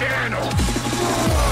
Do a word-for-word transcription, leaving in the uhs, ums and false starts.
piano.